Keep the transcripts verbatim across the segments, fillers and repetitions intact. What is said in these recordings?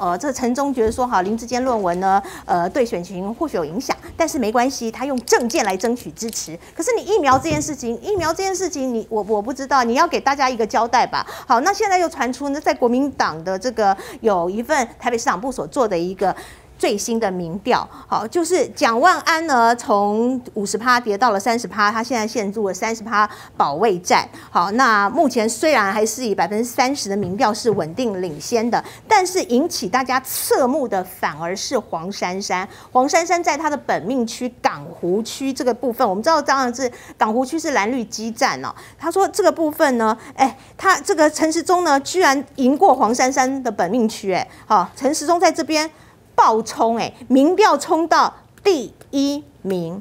呃，这陈忠觉得说哈，林智坚论文呢，呃，对选情或许有影响，但是没关系，他用政见来争取支持。可是你疫苗这件事情，疫苗这件事情你，你我我不知道，你要给大家一个交代吧。好，那现在又传出呢，在国民党的这个有一份台北市党部所做的一个。 最新的民调，好，就是蒋万安呢，从五十趴跌到了三十趴，他现在陷入了三十趴保卫战。好，那目前虽然还是以百分之三十的民调是稳定领先的，但是引起大家侧目的反而是黄珊珊。黄珊珊在她的本命区港湖区这个部分，我们知道当然是港湖区是蓝绿激战哦。他说这个部分呢，哎，他这个陈时中呢，居然赢过黄珊珊的本命区，哎，好，陈时中在这边。 爆冲哎，民调冲到第一名，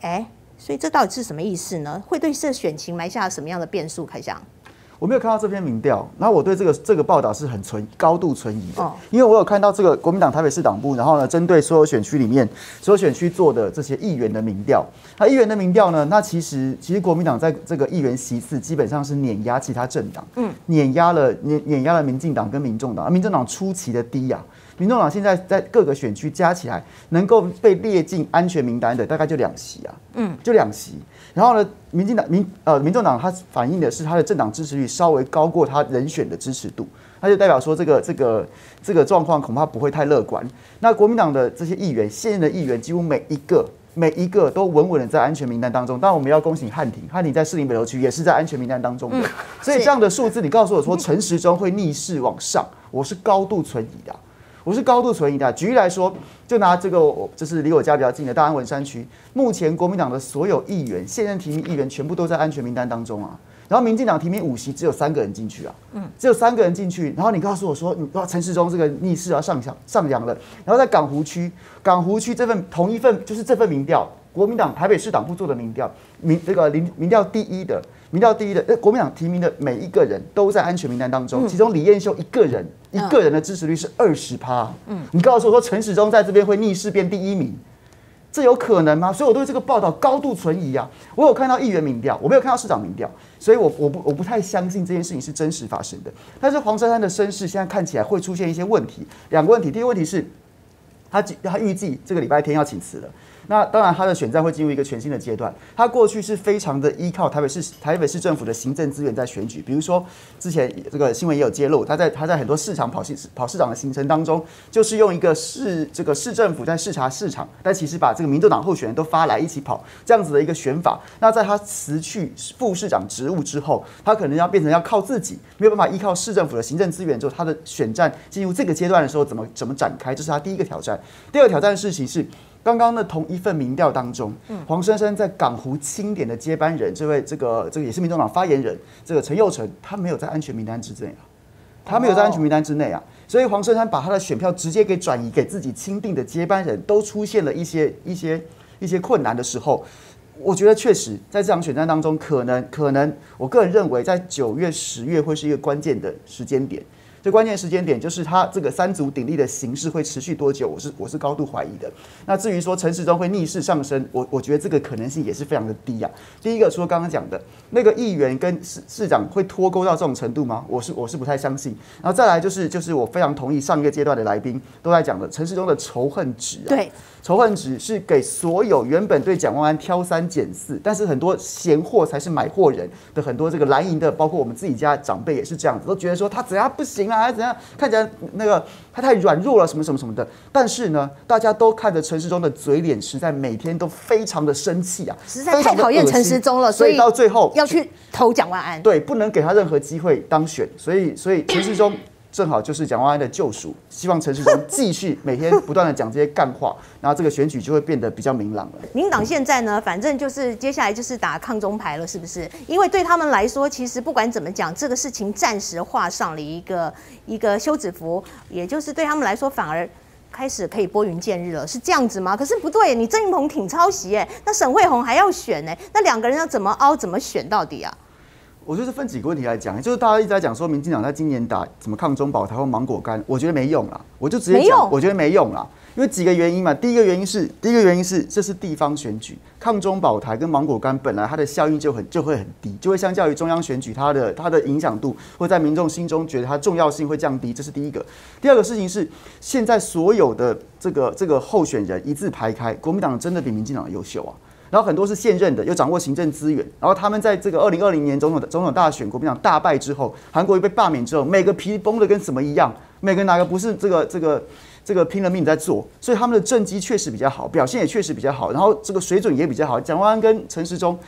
哎，所以这到底是什么意思呢？会对这选情埋下什么样的变数？开箱，我没有看到这篇民调，那我对这个这个报道是很存高度存疑的，哦、因为我有看到这个国民党台北市党部，然后呢，针对所有选区里面所有选区做的这些议员的民调，那议员的民调呢，那其实其实国民党在这个议员席次基本上是碾压其他政党，嗯，碾压了碾碾压了民进党跟民众党，民众党出奇的低呀、啊。 民众党现在在各个选区加起来，能够被列进安全名单的大概就两席啊，嗯，就两席。然后呢，民进党民呃民众党它反映的是它的政党支持率稍微高过它人选的支持度，那就代表说这个这个这个状况恐怕不会太乐观。那国民党的这些议员，现任的议员几乎每一个。 每一个都稳稳的在安全名单当中，但我们要恭喜汉庭，汉庭在士林北投区也是在安全名单当中的，嗯、所以这样的数字，你告诉我说陈时中会逆势往上，我是高度存疑的、啊，我是高度存疑的、啊。举例来说，就拿这个就是离我家比较近的大安文山区，目前国民党的所有议员，现任提名议员全部都在安全名单当中啊。 然后民进党提名五席，只有三个人进去啊，只有三个人进去。然后你告诉我说，你陈时中这个逆势要上扬上扬了。然后在港湖区，港湖区这份同一份就是这份民调，国民党台北市党部做的民调，民这个民民调第一的，民调第一的，国民党提名的每一个人都在安全名单当中，其中李彥秀一个人一个人的支持率是二十趴。你告诉我说陈时中在这边会逆势变第一名？ 这有可能吗？所以我对这个报道高度存疑啊！我有看到议员民调，我没有看到市长民调，所以我我不我不太相信这件事情是真实发生的。但是黄珊珊的身世现在看起来会出现一些问题，两个问题。第一个问题是，他他预计这个礼拜天要请辞了。那当然，他的选战会进入一个全新的阶段。他过去是非常的依靠台北市台北市政府的行政资源在选举，比如说之前这个新闻也有揭露，他在他在很多市场跑市跑市场的行程当中，就是用一个市这个市政府在视察市场，但其实把这个民众党候选人都发来一起跑这样子的一个选法。那在他辞去副市长职务之后，他可能要变成要靠自己，没有办法依靠市政府的行政资源之后，他的选战进入这个阶段的时候，怎么怎么展开，这是他第一个挑战。第二个挑战的事情是。 刚刚的同一份民调当中，黄珊珊在港湖清点的接班人，这位这个这个也是民众党发言人，这个陈佑成，他没有在安全名单之内啊，他没有在安全名单之内啊，所以黄珊珊把他的选票直接给转移给自己钦定的接班人，都出现了一些一些一些困难的时候，我觉得确实在这场选战当中，可能可能我个人认为，在九月、十月会是一个关键的时间点。 最关键时间点就是他这个三足鼎立的形势会持续多久，我是我是高度怀疑的。那至于说陈时中会逆势上升，我我觉得这个可能性也是非常的低啊。第一个，除了刚刚讲的那个议员跟市市长会脱钩到这种程度吗？我是我是不太相信。然后再来就是就是我非常同意上一个阶段的来宾都在讲的陈时中的仇恨值啊，对，仇恨值是给所有原本对蒋万安挑三拣四，但是很多闲货才是买货人的很多这个蓝营的，包括我们自己家长辈也是这样子，都觉得说他只要不行啊。 啊，怎样？看起来那个他太软弱了，什么什么什么的。但是呢，大家都看着陈时中的嘴脸，实在每天都非常的生气啊，实在太讨厌陈时中了，所以到最后要去投蒋万安，对，不能给他任何机会当选。所以，所以陈时中正好就是蒋万安的救赎。希望陈时中继续每天不断的讲这些干话，然后这个选举就会变得比较明朗了。民党现在呢，反正就是接下来就是打抗中牌了，是不是？因为对他们来说，其实不管怎么讲，这个事情暂时画上了一个。 一个休止符，也就是对他们来说，反而开始可以拨云见日了，是这样子吗？可是不对，你郑运鹏挺抄袭哎，那沈慧虹还要选哎，那两个人要怎么凹，怎么选到底啊？我就是分几个问题来讲，就是大家一直在讲说，民进党在今年打什么抗中保台或芒果干，我觉得没用啦，我就直接讲，我觉得没用啦。有几个原因嘛。第一个原因是，第一个原因是这是地方选举，抗中保台跟芒果干本来它的效应就很就会很低，就会相较于中央选举它的它的影响度会在民众心中觉得它重要性会降低，这是第一个。第二个事情是，现在所有的这个这个候选人一字排开，国民党真的比民进党优秀啊。 然后很多是现任的，又掌握行政资源。然后他们在这个二零二零年总统总统大选，国民党大败之后，韩国瑜被罢免之后，每个皮绷的跟什么一样，每个哪个不是这个这个这个拼了命在做，所以他们的政绩确实比较好，表现也确实比较好，然后这个水准也比较好。蒋万安跟陈时中，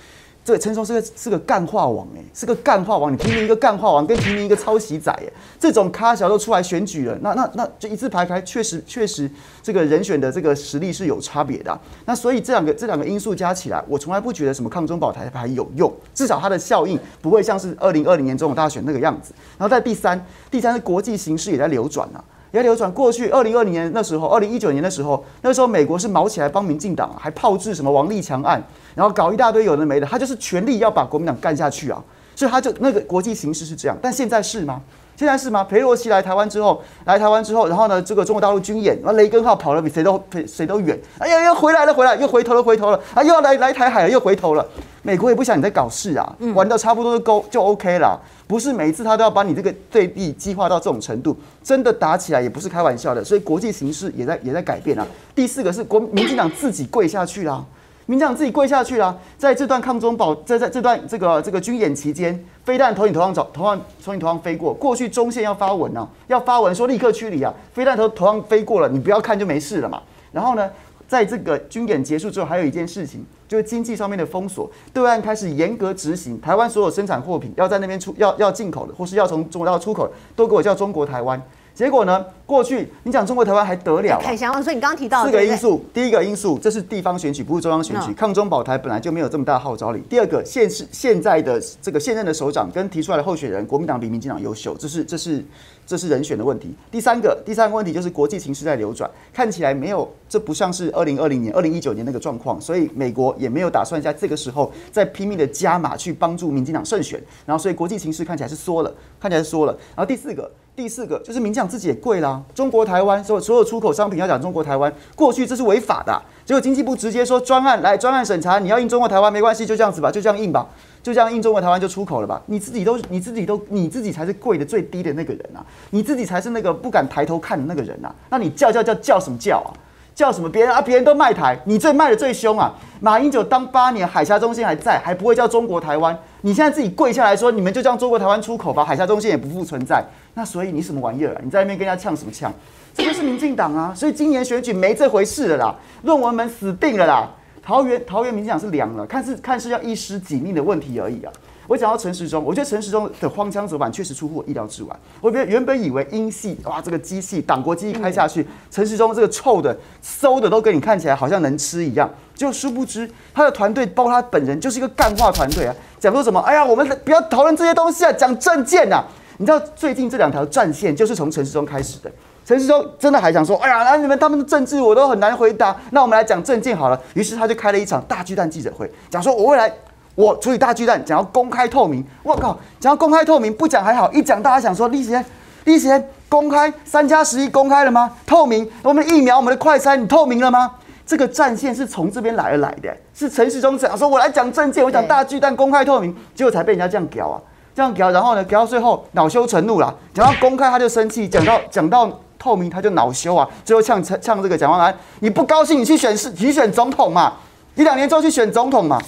这个陈时中是个是个干话王哎、欸，是个干话王，你提名一个干话王，跟提名一个抄袭仔哎、欸，这种咖小都出来选举了，那那那就一字排开，确实确实。 这个人选的这个实力是有差别的、啊，那所以这两个这两个因素加起来，我从来不觉得什么抗中保台牌有用，至少它的效应不会像是二零二零年总统大选那个样子。然后在第三，第三是国际形势也在流转啊，也在流转。过去二零二零年那时候，二零一九年的时候，那时候美国是毛起来帮民进党、啊，还炮制什么王立强案，然后搞一大堆有的没的，他就是全力要把国民党干下去啊，所以他就那个国际形势是这样，但现在是吗？ 现在是吗？裴洛西来台湾之后，来台湾之后，然后呢，这个中国大陆军演，然后雷根号跑得比谁都谁都远，哎呀，又回来了，回来又回头了，回头了，啊，又要来来台海了，又回头了。美国也不想你在搞事啊，玩到差不多就够就 OK 啦。不是每一次他都要把你这个对立激化到这种程度，真的打起来也不是开玩笑的。所以国际形势也在也在改变啊。第四个是国民进党自己跪下去啦。 民进党自己跪下去啦、啊，在这段抗中保，在在这段这个这个军演期间，飞弹从你头上走，头上从你头上飞过。过去中线要发文啊，要发文说立刻驱离啊，飞弹头头上飞过了，你不要看就没事了嘛。然后呢，在这个军演结束之后，还有一件事情，就是经济上面的封锁，对岸开始严格执行，台湾所有生产货品要在那边出要要进口的，或是要从中国大陆出口的，都给我叫中国台湾。 结果呢？过去你讲中国台湾还得了、啊？凯翔，所以你刚刚提到四个因素，第一个因素，这是地方选举，不是中央选举。抗中保台本来就没有这么大号召力。第二个，现是现在的这个现任的首长跟提出来的候选人，国民党比民进党优秀，这是这是这是人选的问题。第三个，第三个问题就是国际情势在流转，看起来没有，这不像是二零二零年、二零一九年那个状况，所以美国也没有打算在这个时候再拼命的加码去帮助民进党胜选。然后，所以国际情势看起来是缩了，看起来是缩了。然后第四个。 第四个就是民进党自己也跪啦、啊，中国台湾所有所有出口商品要讲中国台湾，过去这是违法的、啊，结果经济部直接说专案来专案审查，你要印中国台湾没关系，就这样子吧，就这样印吧，就这样印中国台湾就出口了吧，你自己都你自己都你自己才是跪的最低的那个人啊，你自己才是那个不敢抬头看的那个人啊，那你叫叫叫叫什么叫啊？ 叫什么别人啊？别人都卖台，你最卖的最凶啊！马英九当八年，海峡中线还在，还不会叫中国台湾。你现在自己跪下来说，你们就将中国台湾出口吧，海峡中线也不复存在。那所以你什么玩意儿啊？你在那边跟人家呛什么呛？这就是民进党啊！所以今年选举没这回事了啦，论文门死定了啦。桃园桃园民进党是凉了，看是看是要一尸几命的问题而已啊。 我讲到陈时中，我觉得陈时中的荒腔走板确实出乎我意料之外。我原本以为英系哇，这个机器党国机器开下去，陈时中这个臭的、馊的都给你看起来好像能吃一样。就殊不知他的团队，包括他本人，就是一个干话团队啊，讲说什么哎呀，我们不要讨论这些东西啊，讲政见啊。你知道最近这两条战线就是从陈时中开始的。 陈时中真的还想说，哎呀，那你们他们的政治我都很难回答，那我们来讲政见好了。于是他就开了一场大巨蛋记者会，讲说我未来。 我处理大巨蛋，讲要公开透明。我靠，讲要公开透明，不讲还好，一讲大家想说，立贤，立贤公开三加十一公开了吗？透明，我们疫苗，我们的快餐，你透明了吗？这个战线是从这边来而来的，是陈时中讲说，我来讲政见，我讲大巨蛋公开透明，结果才被人家这样屌啊，这样屌，然后呢，屌到最后恼羞成怒啦，讲到公开他就生气，讲到讲到透明他就恼羞啊，最后呛呛这个蒋万安，你不高兴你去选市，你选总统嘛，一两年之后去选总统嘛。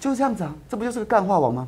就是这样子啊，这不就是个干话王吗？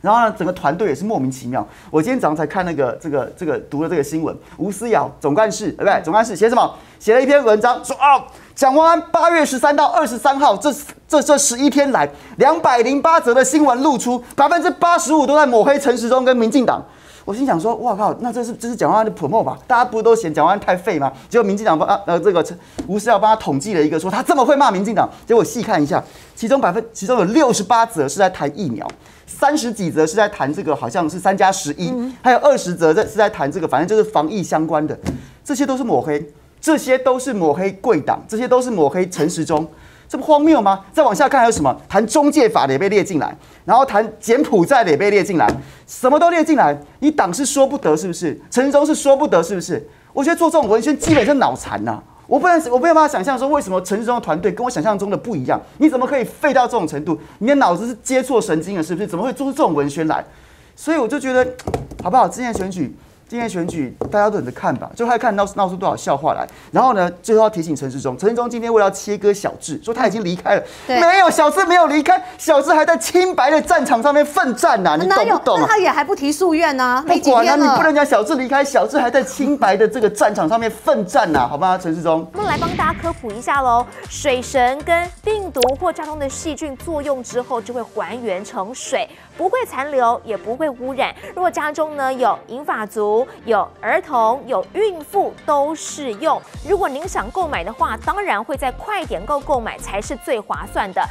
然后呢，整个团队也是莫名其妙。我今天早上才看那个这个这个读了这个新闻，吴思瑶总干事，对不对？总干事写什么？写了一篇文章说啊，蒋万安八月十三到二十三号这这这十一天来，两百零八则的新闻露出，百分之八十五都在抹黑陈时中跟民进党。 我心想说，哇靠，那这是这是蒋万安的 promo 吧？大家不都嫌蒋万安太废吗？结果民进党帮啊呃这个吴思瑶帮他统计了一个说，说他这么会骂民进党。结果细看一下，其中百分其中有六十八则是在谈疫苗，三十几则是在谈这个好像是三加十一， 十一, 还有二十则在是在谈这个，反正就是防疫相关的，这些都是抹黑，这些都是抹黑贵党，这些都是抹黑陈时中。 这不荒谬吗？再往下看还有什么？谈中介法的也被列进来，然后谈柬埔寨的也被列进来，什么都列进来。你党是说不得是不是？陈时中是说不得是不是？我觉得做这种文宣基本上脑残呐、啊！我不能，我没有办法想象说为什么陈时中的团队跟我想象中的不一样。你怎么可以废到这种程度？你的脑子是接错神经了，是不是？怎么会做出这种文宣来？所以我就觉得，好不好？今天选举，今天选举，大家都等着看吧，就看看闹闹出多少笑话来。然后呢，最后要提醒陈时中，陈时中今天为了要切割小智，说他已经离开了，没有，小智没有离开，小智还在清白的战场上面奋战呐、啊，你懂不懂、啊？那他也还不提诉愿呢，不管啊，你不能讲小智离开，小智还在清白的这个战场上面奋战呐、啊，好吗？陈时中，我们来帮大家科普一下喽，水神跟病毒或交通的细菌作用之后，就会还原成水。 不会残留，也不会污染。如果家中呢有银发族、有儿童、有孕妇都适用。如果您想购买的话，当然会在快点购购买才是最划算的。